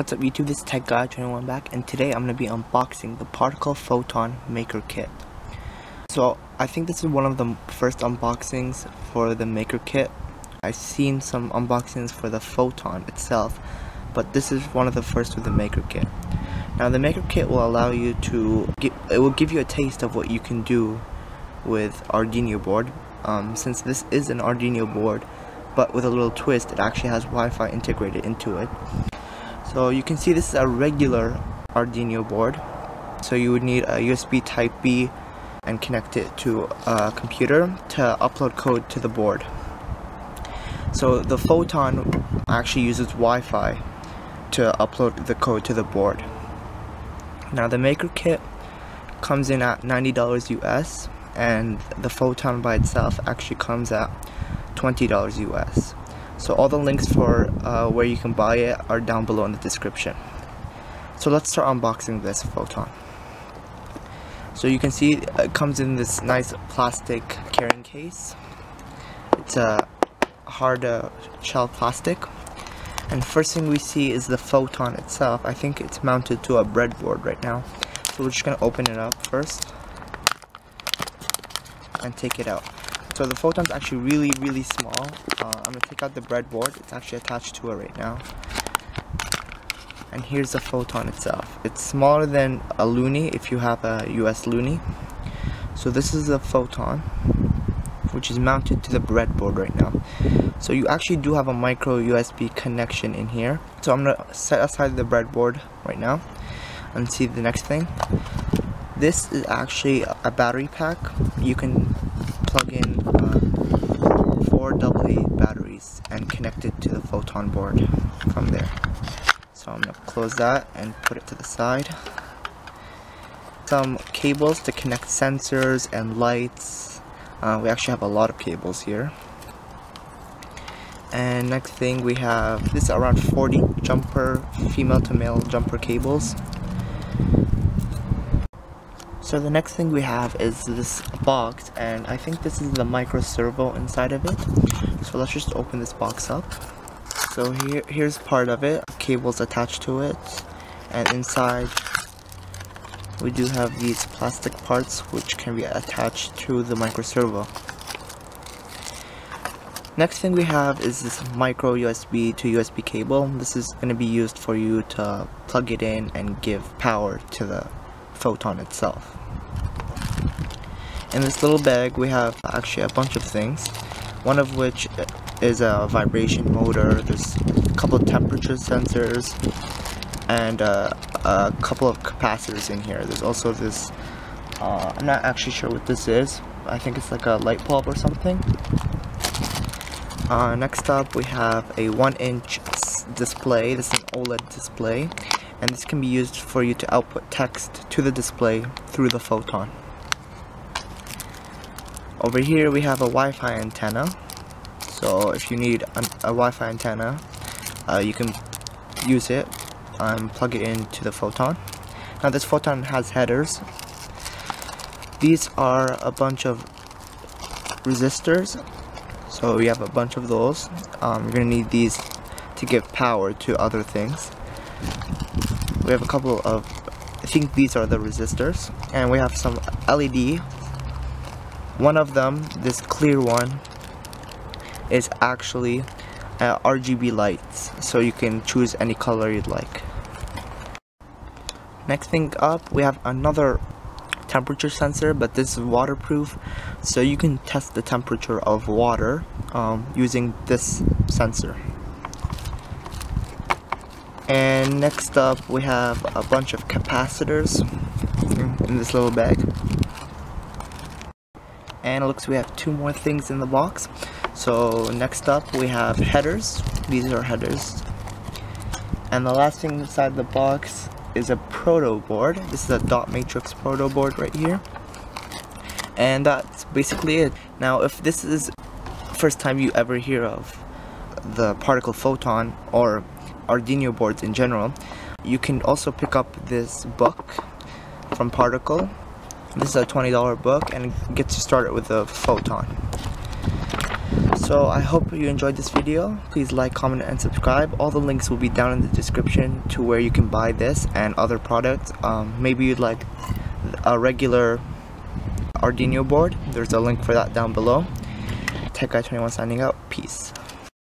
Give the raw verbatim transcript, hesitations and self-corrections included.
What's up YouTube, this is Tech Guy twenty-one back, and today I'm going to be unboxing the Particle Photon Maker Kit. So I think this is one of the first unboxings for the Maker Kit. I've seen some unboxings for the Photon itself, but this is one of the first with the Maker Kit. Now the Maker Kit will allow you to, get, it will give you a taste of what you can do with Arduino board. Um, since this is an Arduino board, but with a little twist, it actually has Wi-Fi integrated into it. So you can see this is a regular Arduino board, so you would need a U S B type B and connect it to a computer to upload code to the board. So the Photon actually uses Wi-Fi to upload the code to the board. Now the Maker Kit comes in at ninety dollars U S and the Photon by itself actually comes at twenty dollars U S. So all the links for uh, where you can buy it are down below in the description. So let's start unboxing this Photon. So you can see it comes in this nice plastic carrying case. It's a hard uh, shell plastic. And first thing we see is the Photon itself. I think it's mounted to a breadboard right now. So we're just going to open it up first and take it out. So the Photon's actually really, really small. Uh, I'm going to take out the breadboard. It's actually attached to it right now. And here's the Photon itself. It's smaller than a Loony if you have a U S Loony. So this is the Photon, which is mounted to the breadboard right now. So you actually do have a micro U S B connection in here. So I'm going to set aside the breadboard right now and see the next thing. This is actually a battery pack. You can plug in uh, four double A batteries and connect it to the Photon board from there. So I'm going to close that and put it to the side. Some cables to connect sensors and lights. Uh, we actually have a lot of cables here. And next thing we have, this is around forty jumper, female to male jumper cables. So the next thing we have is this box, and I think this is the micro servo inside of it. So let's just open this box up. So here, here's part of it, cables attached to it, and inside we do have these plastic parts which can be attached to the micro servo. Next thing we have is this micro U S B to U S B cable. This is going to be used for you to plug it in and give power to the Photon itself. In this little bag we have actually a bunch of things, one of which is a vibration motor. There's a couple of temperature sensors and uh, a couple of capacitors in here. There's also this, uh, I'm not actually sure what this is. I think it's like a light bulb or something. Uh, next up we have a one inch display. This is an OLED display, and this can be used for you to output text to the display through the Photon. Over here we have a Wi-Fi antenna, so if you need an, a Wi-Fi antenna uh, you can use it and plug it into the Photon. Now this Photon has headers. These are a bunch of resistors, so we have a bunch of those. Um, you're going to need these to give power to other things. We have a couple of, I think these are the resistors, and we have some L E D. One of them, this clear one, is actually uh, R G B lights, so you can choose any color you'd like. Next thing up, we have another temperature sensor, but this is waterproof, so you can test the temperature of water um, using this sensor. And next up we have a bunch of capacitors in this little bag, and it looks we have two more things in the box. So next up we have headers. These are headers, and the last thing inside the box is a proto board. This is a dot matrix proto board right here, and that's basically it. Now if this is the first time you ever hear of the Particle Photon or Arduino boards in general, you can also pick up this book from Particle. This is a twenty dollar book and it gets you started with a Photon. So I hope you enjoyed this video. Please like, comment, and subscribe. All the links will be down in the description to where you can buy this and other products. Um, maybe you'd like a regular Arduino board. There's a link for that down below. Tech Guy twenty-one signing out. Peace.